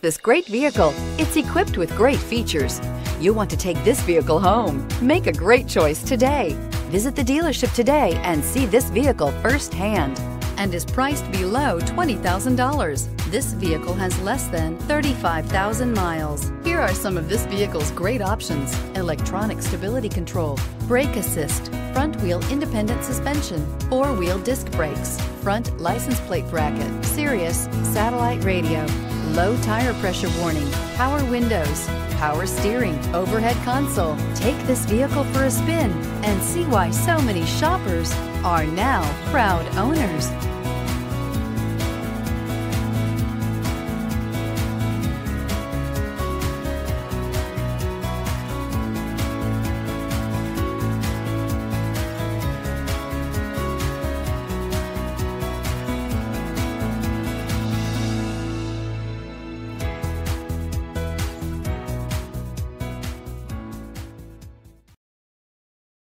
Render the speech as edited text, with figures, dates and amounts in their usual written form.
That's this great vehicle. It's equipped with great features. You'll want to take this vehicle home. Make a great choice today. Visit the dealership today and see this vehicle firsthand, and is priced below $20,000. This vehicle has less than 35,000 miles. Here are some of this vehicle's great options: electronic stability control, brake assist, front wheel independent suspension, four-wheel disc brakes, front license plate bracket, Sirius satellite radio, low tire pressure warning, power windows, power steering, overhead console. Take this vehicle for a spin and see why so many shoppers are now proud owners.